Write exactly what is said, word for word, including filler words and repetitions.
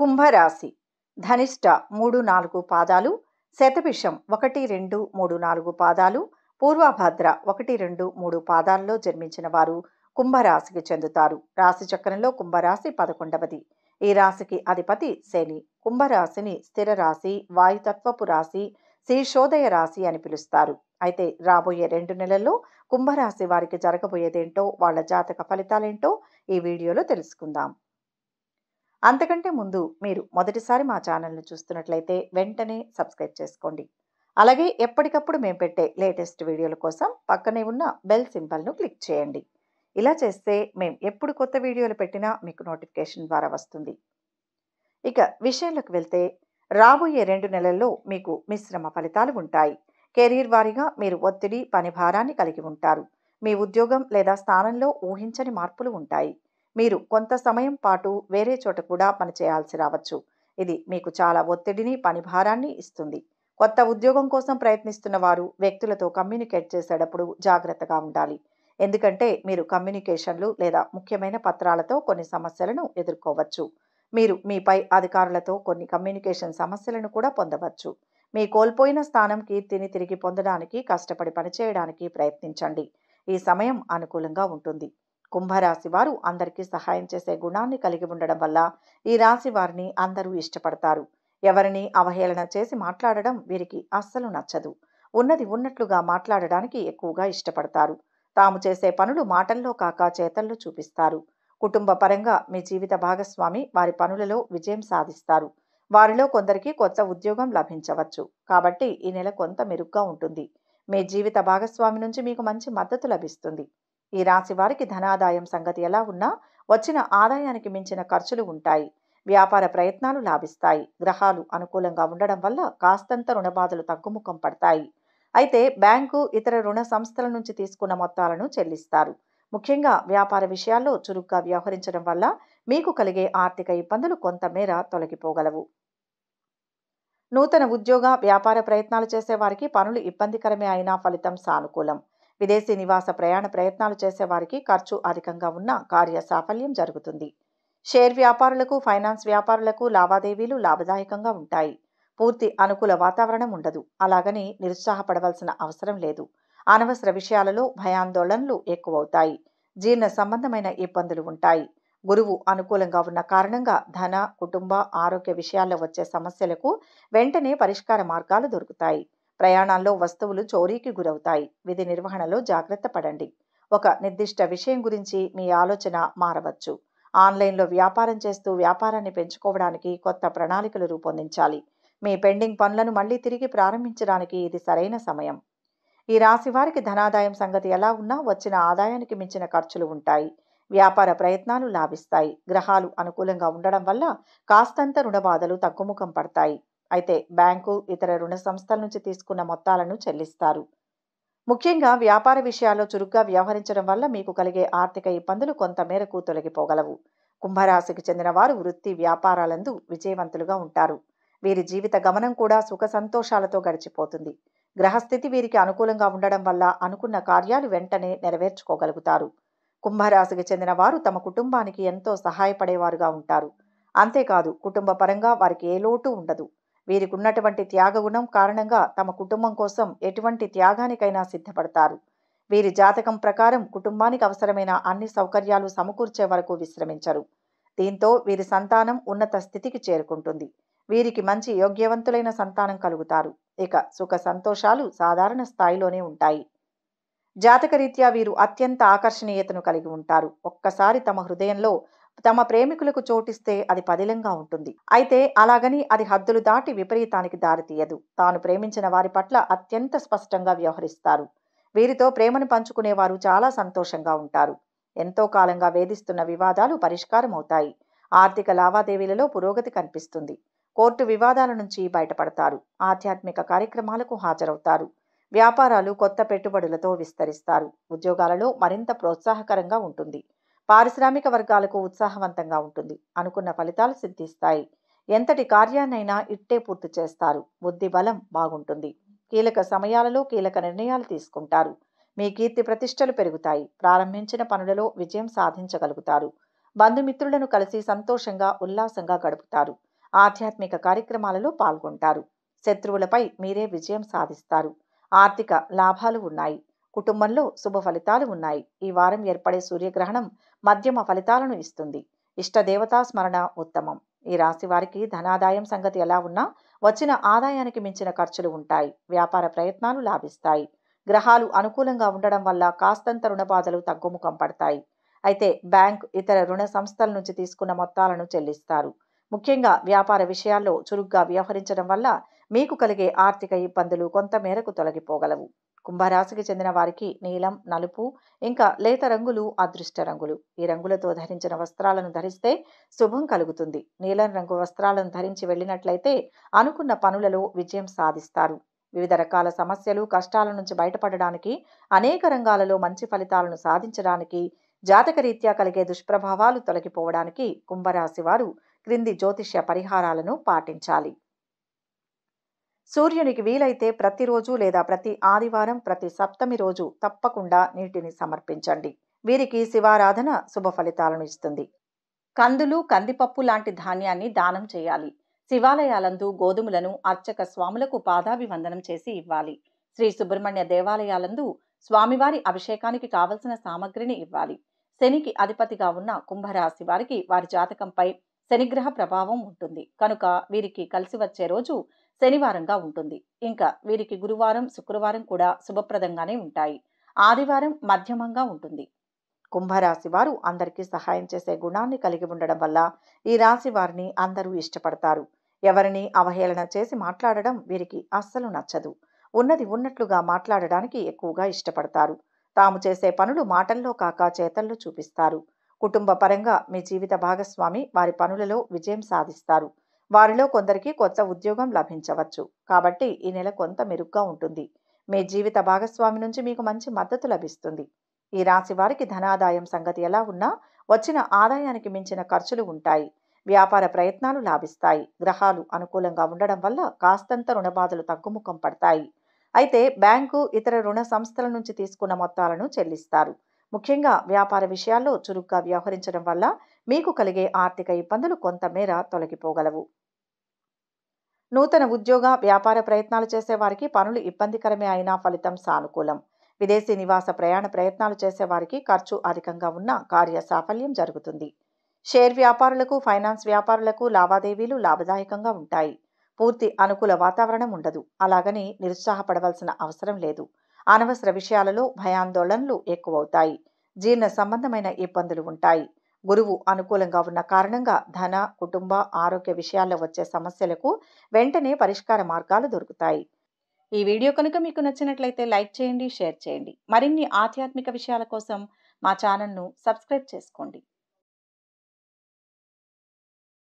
కుంభరాశి ధనిష్ట మూడు నాలుగు పాదాలు, శతభిషం ఒకటి రెండు మూడు నాలుగు పాదాలు, పూర్వభద్ర ఒకటి రెండు మూడు పాదాల్లో జన్మించిన వారు కుంభరాశికి చెందుతారు. రాశి చక్రంలో కుంభరాశి పదకొండవది. ఈ రాశికి అధిపతి శని. కుంభరాశిని స్థిర రాశి, వాయుతత్వపు రాశి, శీర్షోదయ రాశి అని పిలుస్తారు. అయితే రాబోయే రెండు నెలల్లో కుంభరాశి వారికి జరగబోయేదేంటో, వాళ్ళ జాతక ఫలితాలేంటో ఈ వీడియోలో తెలుసుకుందాం. అంతకంటే ముందు మీరు మొదటిసారి మా ఛానల్ను చూస్తున్నట్లయితే వెంటనే సబ్స్క్రైబ్ చేసుకోండి. అలాగే ఎప్పటికప్పుడు మేము పెట్టే లేటెస్ట్ వీడియోల కోసం పక్కనే ఉన్న బెల్ సింబల్ను క్లిక్ చేయండి. ఇలా చేస్తే మేము ఎప్పుడు కొత్త వీడియోలు పెట్టినా మీకు నోటిఫికేషన్ ద్వారా వస్తుంది. ఇక విషయంలోకి వెళ్తే రాబోయే రెండు నెలల్లో మీకు మిశ్రమ ఫలితాలు ఉంటాయి. కెరీర్ వారీగా మీరు ఒత్తిడి, పని భారాన్ని కలిగి ఉంటారు. మీ ఉద్యోగం లేదా స్థానంలో ఊహించని మార్పులు ఉంటాయి. మీరు కొంత సమయం పాటు వేరే చోట కూడా పనిచేయాల్సి రావచ్చు. ఇది మీకు చాలా ఒత్తిడిని, పని భారాన్ని ఇస్తుంది. కొత్త ఉద్యోగం కోసం ప్రయత్నిస్తున్న వారు వ్యక్తులతో కమ్యూనికేట్ చేసేటప్పుడు జాగ్రత్తగా ఉండాలి. ఎందుకంటే మీరు కమ్యూనికేషన్లు లేదా ముఖ్యమైన పత్రాలతో కొన్ని సమస్యలను ఎదుర్కోవచ్చు. మీరు మీపై అధికారులతో కొన్ని కమ్యూనికేషన్ సమస్యలను కూడా పొందవచ్చు. మీ కోల్పోయిన స్థానం, కీర్తిని తిరిగి పొందడానికి కష్టపడి పనిచేయడానికి ప్రయత్నించండి. ఈ సమయం అనుకూలంగా ఉంటుంది. కుంభరాశి వారు అందరికీ సహాయం చేసే గుణాన్ని కలిగి ఉండడం వల్ల ఈ రాశి వారిని అందరూ ఇష్టపడతారు. ఎవరిని అవహేళన చేసి మాట్లాడడం వీరికి అస్సలు నచ్చదు. ఉన్నది ఉన్నట్లుగా మాట్లాడడానికి ఎక్కువగా ఇష్టపడతారు. తాము చేసే పనులు మాటల్లో కాక చేతల్లో చూపిస్తారు. కుటుంబ పరంగా మీ జీవిత భాగస్వామి వారి పనులలో విజయం సాధిస్తారు. వారిలో కొందరికి కొత్త ఉద్యోగం లభించవచ్చు. కాబట్టి ఈ నెల కొంత మెరుగ్గా ఉంటుంది. మీ జీవిత భాగస్వామి నుంచి మీకు మంచి మద్దతు లభిస్తుంది. ఈ రాశి వారికి ధనాదాయం సంగతి ఎలా ఉన్నా వచ్చిన ఆదాయానికి మించిన ఖర్చులు ఉంటాయి. వ్యాపార ప్రయత్నాలు లాభిస్తాయి. గ్రహాలు అనుకూలంగా ఉండడం వల్ల కాస్తంత రుణబాధలు తగ్గుముఖం పడతాయి. అయితే బ్యాంకు, ఇతర రుణ సంస్థల నుంచి తీసుకున్న మొత్తాలను చెల్లిస్తారు. ముఖ్యంగా వ్యాపార విషయాల్లో చురుగ్గా వ్యవహరించడం వల్ల మీకు కలిగే ఆర్థిక ఇబ్బందులు కొంతమేర తొలగిపోగలవు. నూతన ఉద్యోగ, వ్యాపార ప్రయత్నాలు చేసేవారికి పనులు ఇబ్బందికరమే అయినా ఫలితం సానుకూలం. విదేశీ నివాస, ప్రయాణ ప్రయత్నాలు చేసేవారికి ఖర్చు అధికంగా ఉన్న కార్య సాఫల్యం జరుగుతుంది. షేర్ వ్యాపారులకు, ఫైనాన్స్ వ్యాపారులకు లావాదేవీలు లాభదాయకంగా ఉంటాయి. పూర్తి అనుకూల వాతావరణం ఉండదు. అలాగని నిరుత్సాహపడవలసిన అవసరం లేదు. అనవసర విషయాలలో భయాందోళనలు ఎక్కువవుతాయి. జీర్ణ సంబంధమైన ఇబ్బందులు ఉంటాయి. గురువు అనుకూలంగా ఉన్న కారణంగా ధన, కుటుంబ, ఆరోగ్య విషయాల్లో వచ్చే సమస్యలకు వెంటనే పరిష్కార మార్గాలు దొరుకుతాయి. ప్రయాణాల్లో వస్తువులు చోరీకి గురవుతాయి. విధి నిర్వహణలో జాగ్రత్త పడండి. ఒక నిర్దిష్ట విషయం గురించి మీ ఆలోచన మారవచ్చు. ఆన్లైన్లో వ్యాపారం చేస్తూ వ్యాపారాన్ని పెంచుకోవడానికి కొత్త ప్రణాళికలు రూపొందించాలి. మీ పెండింగ్ పనులను మళ్లీ తిరిగి ప్రారంభించడానికి ఇది సరైన సమయం. ఈ రాశి వారికి ధనాదాయం సంగతి ఎలా ఉన్నా వచ్చిన ఆదాయానికి మించిన ఖర్చులు ఉంటాయి. వ్యాపార ప్రయత్నాలు లాభిస్తాయి. గ్రహాలు అనుకూలంగా ఉండడం వల్ల కాస్తంత రుణబాధలు తగ్గుముఖం పడతాయి. అయితే బ్యాంకు, ఇతర రుణ సంస్థల నుంచి తీసుకున్న మొత్తాలను చెల్లిస్తారు. ముఖ్యంగా వ్యాపార విషయాల్లో చురుగ్గా వ్యవహరించడం వల్ల మీకు కలిగే ఆర్థిక ఇబ్బందులు కొంతమేరకు తొలగిపోగలవు. కుంభరాశికి చెందిన వారు వృత్తి, వ్యాపారాలందు విజయవంతులుగా ఉంటారు. వీరి జీవిత గమనం కూడా సుఖ సంతోషాలతో గడిచిపోతుంది. గ్రహస్థితి వీరికి అనుకూలంగా ఉండడం వల్ల అనుకున్న కార్యాలు వెంటనే నెరవేర్చుకోగలుగుతారు. కుంభరాశికి చెందిన వారు తమ కుటుంబానికి ఎంతో సహాయపడేవారుగా ఉంటారు. అంతేకాదు కుటుంబ పరంగా వారికి ఏ లోటు ఉండదు. వీరికి ఉన్నటువంటి త్యాగగుణం కారణంగా తమ కుటుంబం కోసం ఎటువంటి త్యాగానికైనా సిద్ధపడతారు. వీరి జాతకం ప్రకారం కుటుంబానికి అవసరమైన అన్ని సౌకర్యాలు సమకూర్చే వరకు విశ్రమించరు. దీంతో వీరి సంతానం ఉన్నత స్థితికి చేరుకుంటుంది. వీరికి మంచి యోగ్యవంతులైన సంతానం కలుగుతారు. ఇక సుఖ సంతోషాలు సాధారణ స్థాయిలోనే ఉంటాయి. జాతకరీత్యా వీరు అత్యంత ఆకర్షణీయతను కలిగి ఉంటారు. ఒక్కసారి తమ హృదయంలో తమ ప్రేమికులకు చోటిస్తే అది పదిలంగా ఉంటుంది. అయితే అలాగని అది హద్దులు దాటి విపరీతానికి దారితీయదు. తాను ప్రేమించిన వారి పట్ల అత్యంత స్పష్టంగా వ్యవహరిస్తారు. వీరితో ప్రేమను పంచుకునేవారు చాలా సంతోషంగా ఉంటారు. ఎంతో కాలంగా వేధిస్తున్న వివాదాలు పరిష్కారం అవుతాయి. ఆర్థిక లావాదేవీలలో పురోగతి కనిపిస్తుంది. కోర్టు వివాదాల నుంచి బయటపడతారు. ఆధ్యాత్మిక కార్యక్రమాలకు హాజరవుతారు. వ్యాపారాలు కొత్త పెట్టుబడులతో విస్తరిస్తారు. ఉద్యోగాలలో మరింత ప్రోత్సాహకరంగా ఉంటుంది. పారిశ్రామిక వర్గాలకు ఉత్సాహవంతంగా ఉంటుంది. అనుకున్న ఫలితాలు సిద్ధిస్తాయి. ఎంతటి కార్యాన్నైనా ఇట్టే పూర్తి చేస్తారు. బుద్ధి బలం బాగుంటుంది. కీలక సమయాలలో కీలక నిర్ణయాలు తీసుకుంటారు. మీ కీర్తి ప్రతిష్టలు పెరుగుతాయి. ప్రారంభించిన పనులలో విజయం సాధించగలుగుతారు. బంధుమిత్రులను కలిసి సంతోషంగా, ఉల్లాసంగా గడుపుతారు. ఆధ్యాత్మిక కార్యక్రమాలలో పాల్గొంటారు. శత్రువులపై మీరే విజయం సాధిస్తారు. ఆర్థిక లాభాలు ఉన్నాయి. కుటుంబంలో శుభ ఫలితాలు ఉన్నాయి. ఈ వారం ఏర్పడే సూర్యగ్రహణం మధ్యమ ఫలితాలను ఇస్తుంది. ఇష్టదేవతా స్మరణ ఉత్తమం. ఈ రాశి వారికి ధనాదాయం సంగతి ఎలా ఉన్నా వచ్చిన ఆదాయానికి మించిన ఖర్చులు ఉంటాయి. వ్యాపార ప్రయత్నాలు లాభిస్తాయి. గ్రహాలు అనుకూలంగా ఉండడం వల్ల కాస్తంత రుణబాధలు తగ్గుముఖం పడతాయి. అయితే బ్యాంక్ ఇతర రుణ సంస్థల నుంచి తీసుకున్న మొత్తాలను చెల్లిస్తారు. ముఖ్యంగా వ్యాపార విషయాల్లో చురుగ్గా వ్యవహరించడం వల్ల మీకు కలిగే ఆర్థిక ఇబ్బందులు కొంతమేరకు తొలగిపోగలవు. కుంభరాశికి చెందిన వారికి నీలం, నలుపు, ఇంకా లేత రంగులు అదృష్ట రంగులు. ఈ రంగులతో ధరించిన వస్త్రాలను ధరిస్తే శుభం కలుగుతుంది. నీలం రంగు వస్త్రాలను ధరించి వెళ్ళినట్లయితే అనుకున్న పనులలో విజయం సాధిస్తారు. వివిధ రకాల సమస్యలు, కష్టాల నుంచి బయటపడడానికి, అనేక రంగాలలో మంచి ఫలితాలను సాధించడానికి, జాతకరీత్యా కలిగే దుష్ప్రభావాలు తొలగిపోవడానికి కుంభరాశి వారు క్రింది జ్యోతిష్య పరిహారాలను పాటించాలి. సూర్యునికి వీలైతే ప్రతిరోజు లేదా ప్రతి ఆదివారం, ప్రతి సప్తమి రోజు తప్పకుండా నీటిని సమర్పించండి. వీరికి శివారాధన శుభ ఫలితాలను ఇస్తుంది. కందులు, కందిపప్పు లాంటి ధాన్యాన్ని దానం చేయాలి. శివాలయాలందు గోధుమలను అర్చక స్వాములకు పాదాభివందనం చేసి ఇవ్వాలి. శ్రీ సుబ్రహ్మణ్య దేవాలయాలందు స్వామివారి అభిషేకానికి కావలసిన సామగ్రిని ఇవ్వాలి. శనికి అధిపతిగా ఉన్న కుంభరాశి వారికి వారి జాతకంపై శనిగ్రహ ప్రభావం ఉంటుంది కనుక వీరికి కలిసి వచ్చే రోజు శనివారంగా ఉంటుంది. ఇంకా వీరికి గురువారం, శుక్రవారం కూడా శుభప్రదంగానే ఉంటాయి. ఆదివారం మధ్యమంగా ఉంటుంది. కుంభరాశి వారు అందరికీ సహాయం చేసే గుణాన్ని కలిగి ఉండడం వల్ల ఈ రాశి వారిని అందరూ ఇష్టపడతారు. ఎవరిని అవహేళన చేసి మాట్లాడడం వీరికి అస్సలు నచ్చదు. ఉన్నది ఉన్నట్లుగా మాట్లాడడానికి ఎక్కువగా ఇష్టపడతారు. తాము చేసే పనులు మాటల్లో కాక చేతల్లో చూపిస్తారు. కుటుంబ పరంగా మీ జీవిత భాగస్వామి వారి పనులలో విజయం సాధిస్తారు. వారిలో కొందరికి కొత్త ఉద్యోగం లభించవచ్చు కాబట్టి ఈ నెల కొంత మెరుగ్గా ఉంటుంది. మీ జీవిత భాగస్వామి నుంచి మీకు మంచి మద్దతు లభిస్తుంది. ఈ రాశి వారికి ధనాదాయం సంగతి ఎలా ఉన్నా వచ్చిన ఆదాయానికి మించిన ఖర్చులు ఉంటాయి. వ్యాపార ప్రయత్నాలు లాభిస్తాయి. గ్రహాలు అనుకూలంగా ఉండడం వల్ల కాస్తంత రుణబాధలు తగ్గుముఖం పడతాయి. అయితే బ్యాంకు, ఇతర రుణ సంస్థల నుంచి తీసుకున్న మొత్తాలను చెల్లిస్తారు. ముఖ్యంగా వ్యాపార విషయాల్లో చురుగ్గా వ్యవహరించడం వల్ల మీకు కలిగే ఆర్థిక ఇబ్బందులు కొంతమేర తొలగిపోగలవు. నూతన ఉద్యోగ, వ్యాపార ప్రయత్నాలు చేసేవారికి పనులు ఇబ్బందికరమే అయినా ఫలితం సానుకూలం. విదేశీ నివాస ప్రయాణ ప్రయత్నాలు చేసేవారికి ఖర్చు అధికంగా ఉన్న కార్య సాఫల్యం జరుగుతుంది. షేర్ వ్యాపారులకు, ఫైనాన్స్ వ్యాపారులకు లావాదేవీలు లాభదాయకంగా ఉంటాయి. పూర్తి అనుకూల వాతావరణం ఉండదు. అలాగని నిరుత్సాహపడవలసిన అవసరం లేదు. అనవసర విషయాలలో భయాందోళనలు ఎక్కువవుతాయి. జీర్ణ సంబంధమైన ఇబ్బందులు ఉంటాయి. గురువు అనుకూలంగా ఉన్న కారణంగా ధన, కుటుంబ, ఆరోగ్య విషయాల్లో వచ్చే సమస్యలకు వెంటనే పరిష్కార మార్గాలు దొరుకుతాయి. ఈ వీడియో కనుక మీకు నచ్చినట్లయితే లైక్ చేయండి, షేర్ చేయండి. మరిన్ని ఆధ్యాత్మిక విషయాల కోసం మా ఛానల్ను సబ్స్క్రైబ్ చేసుకోండి.